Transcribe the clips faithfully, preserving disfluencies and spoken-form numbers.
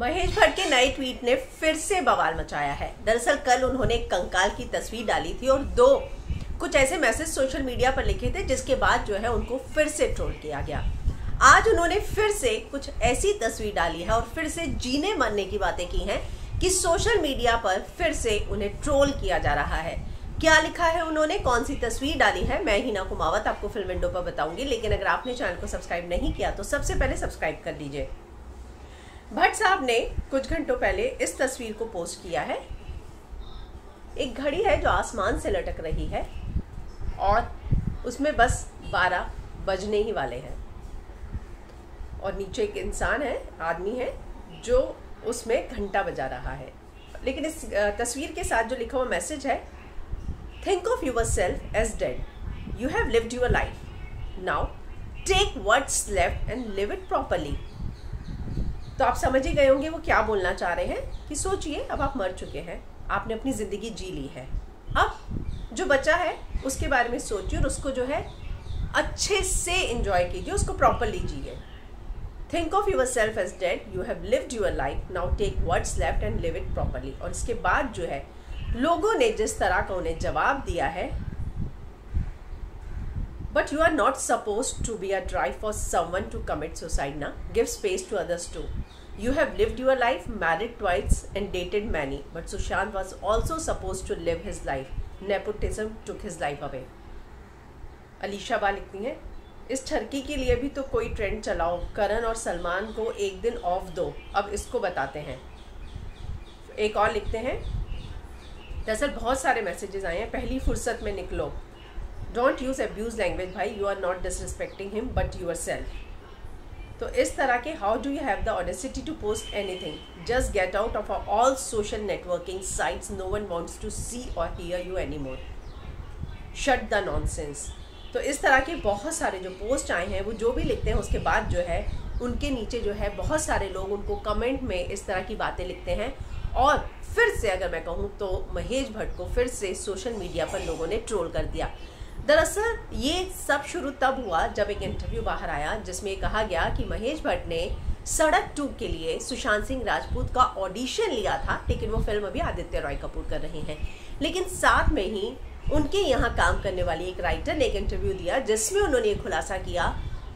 महेश भट्ट के नए ट्वीट ने फिर से बवाल मचाया है। दरअसल कल उन्होंने कंकाल की तस्वीर डाली थी और दो कुछ ऐसे मैसेज सोशल मीडिया पर लिखे थे जिसके बाद जो है उनको फिर से ट्रोल किया गया। आज उन्होंने फिर से कुछ ऐसी तस्वीर डाली है और फिर से जीने मरने की बातें की हैं कि सोशल मीडिया पर फिर से उन्हें ट्रोल किया जा रहा है। क्या लिखा है उन्होंने, कौन सी तस्वीर डाली है, मैं हीना कुमावत आपको फिल्म विंडो पर बताऊंगी। लेकिन अगर आपने चैनल को सब्सक्राइब नहीं किया तो सबसे पहले सब्सक्राइब कर लीजिए। भट्ट साहब ने कुछ घंटों पहले इस तस्वीर को पोस्ट किया है। एक घड़ी है जो आसमान से लटक रही है और उसमें बस बारह बजने ही वाले हैं और नीचे एक इंसान है, आदमी है, जो उसमें घंटा बजा रहा है। लेकिन इस तस्वीर के साथ जो लिखा हुआ मैसेज है, think of yourself as dead, you have lived your life, now take what's left and live it properly. तो आप समझ ही गए होंगे वो क्या बोलना चाह रहे हैं कि सोचिए अब आप मर चुके हैं, आपने अपनी ज़िंदगी जी ली है, अब जो बचा है उसके बारे में सोचिए और उसको जो है अच्छे से एंजॉय कीजिए, उसको प्रॉपरली जिए। Think of yourself as dead, you have lived your life, now take what's left and live it properly. और इसके बाद जो है लोगों ने जिस तरह का उन्हें जवाब दिया है, but you are not suppose to be a drive for someone to commit suicide, ना give space to others too, you have lived your life, married twice and dated many, but Sushant was also suppose to live his life, nepotism took his life away. Alisha बा लिखती हैं, इस ठरकी के लिए भी तो कोई ट्रेंड चलाओ, करण और सलमान को एक दिन ऑफ दो, अब इसको बताते हैं। एक और लिखते हैं, दरअसल बहुत सारे मैसेजेस आए हैं, पहली फुर्सत में निकलो, डोंट यूज़ एब्यूज लैंग्वेज भाई, you are not disrespecting him but yourself. तो इस तरह के, how do you have the honesty to post anything, just get out of all social networking sites, no one wants to see और hear you any more, shut the nonsense. तो इस तरह के बहुत सारे जो पोस्ट आए हैं, वो जो भी लिखते हैं उसके बाद जो है उनके नीचे जो है बहुत सारे लोग उनको कमेंट में इस तरह की बातें लिखते हैं और फिर से अगर मैं कहूँ तो महेश भट्ट को फिर से सोशल मीडिया पर लोगों ने ट्रोल कर दिया। दरअसल ये सब शुरू तब हुआ जब एक इंटरव्यू बाहर आया जिसमें कहा गया कि महेश भट्ट ने सड़क टू के लिए सुशांत सिंह राजपूत का ऑडिशन लिया था, लेकिन वो फिल्म अभी आदित्य रॉय कपूर कर रहे हैं। लेकिन साथ में ही उनके यहाँ काम करने वाली एक राइटर ने एक इंटरव्यू दिया जिसमें उन्होंने खुलासा किया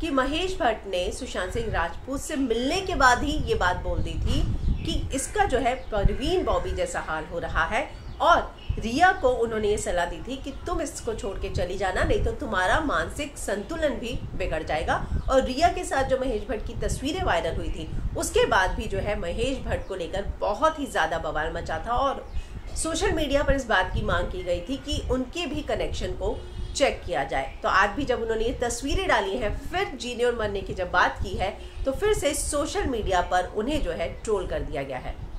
कि महेश भट्ट ने सुशांत सिंह राजपूत से मिलने के बाद ही ये बात बोल दी थी कि इसका जो है परवीन बॉबी जैसा हाल हो रहा है और रिया को उन्होंने ये सलाह दी थी कि तुम इसको छोड़ के चली जाना, नहीं तो तुम्हारा मानसिक संतुलन भी बिगड़ जाएगा। और रिया के साथ जो महेश भट्ट की तस्वीरें वायरल हुई थी उसके बाद भी जो है महेश भट्ट को लेकर बहुत ही ज़्यादा बवाल मचा था और सोशल मीडिया पर इस बात की मांग की गई थी कि उनके भी कनेक्शन को चेक किया जाए। तो आज भी जब उन्होंने ये तस्वीरें डाली हैं, फिर जीने और मरने की जब बात की है, तो फिर से सोशल मीडिया पर उन्हें जो है ट्रोल कर दिया गया है।